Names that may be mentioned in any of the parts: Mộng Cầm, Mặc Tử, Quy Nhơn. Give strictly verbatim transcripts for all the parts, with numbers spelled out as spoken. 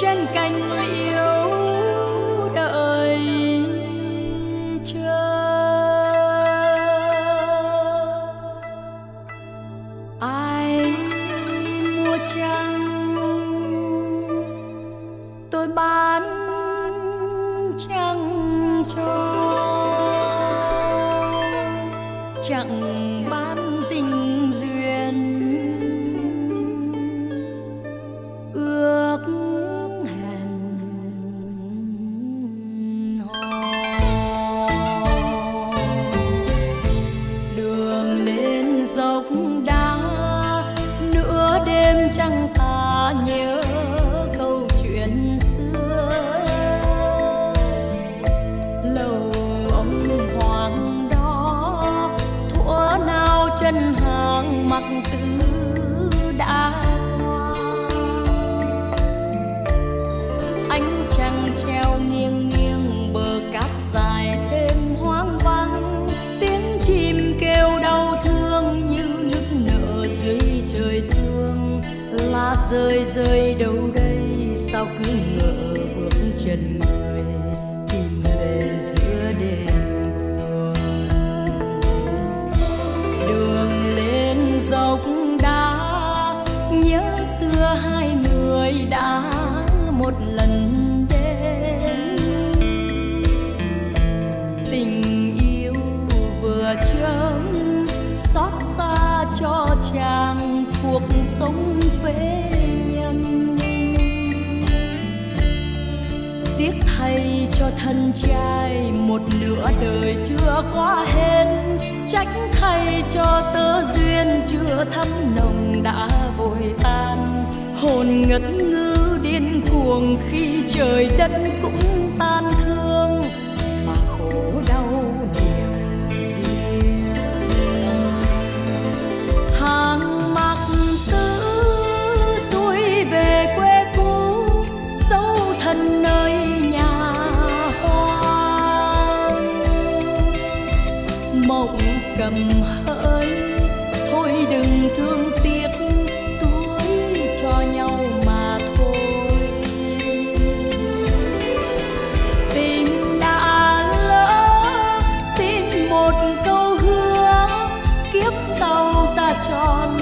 trên cành yêu đợi chờ. Ai mua trăng tôi bán trăng cho, chẳng bán tình duyên ước hẹn hò. Đường lên dốc đá nửa đêm trăng ta nhớ câu chuyện xưa, lầu ông hoàng đó thuở nào chân hàng Mặc Tử đã. Lá rơi rơi đâu đây sao cứ ngỡ bước chân người, tìm về giữa đêm buồn. Đường lên dốc đá nhớ xưa hai người đã một lần đến, tình yêu vừa chớm xót xa cho chàng cuộc sống phế nhân. Tiếc thay cho thân trai một nửa đời chưa qua hết, trách thay cho tơ duyên chưa thắm nồng đã vội tan. Hồn ngất ngư điên cuồng khi trời đất cũng tan thương, mà khổ đau niềm riêng. Hàng Mộng Cầm hỡi thôi đừng thương tiếc, tuổi cho nhau mà thôi. Tình đã lỡ xin một câu hứa, kiếp sau ta tròn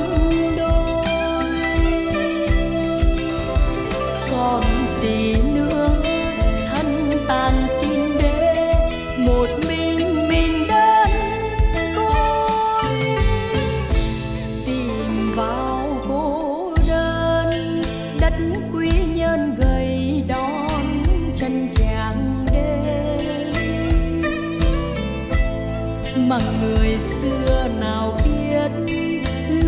đôi. Còn gì nữa thân tàn xin để một Quy Nhơn gầy đón chân chàng đêm. Mà người xưa nào biết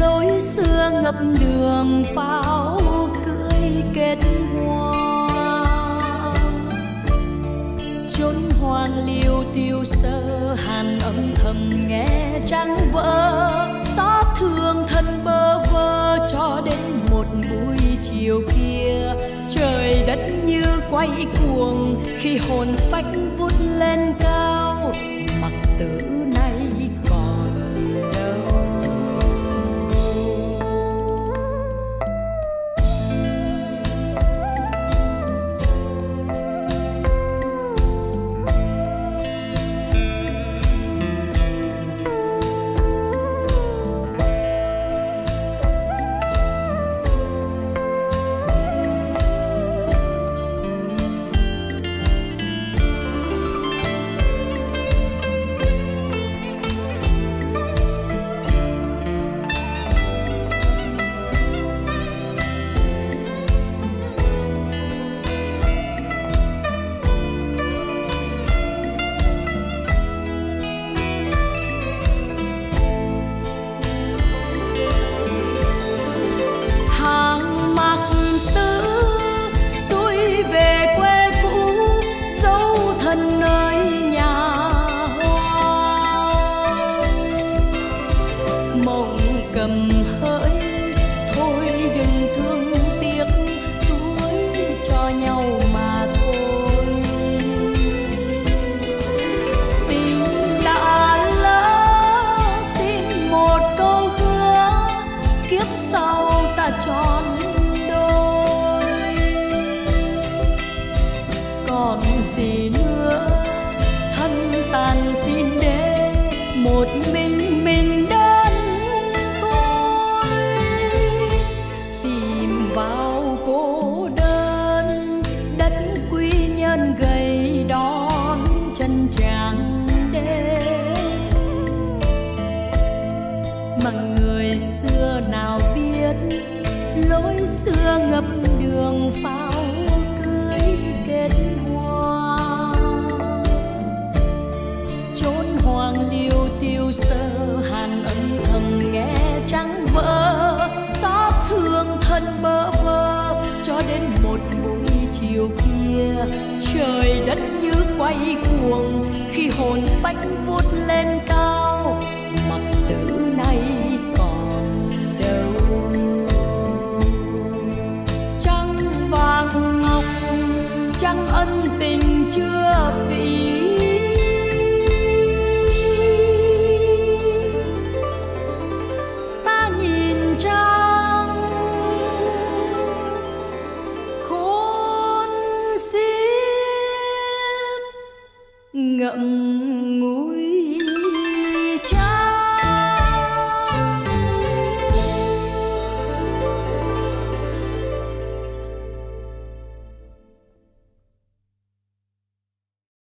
lối xưa ngập đường pháo cưới kết hoa, chốn hoang liêu tiêu sơ hàn âm thầm nghe trăng vỡ, xót thương thân bơ vơ cho đến một buổi chiều kia trời đất như quay cuồng khi hồn phách vút lên cao. Mặc Tử nay còn đâu? một mình mình đơn côi, tìm vào cô đơn đất Quy Nhơn gầy đón chân tràng đêm. Mà người xưa nào biết lối xưa ngập đường pháo cưới kết hoa, chốn hoàng liêu tiêu sơ hàn âm thầm nghe trắng vỡ xót thương thân bơ vơ. Cho đến một buổi chiều kia trời đất như quay cuồng khi hồn phách vút lên cao.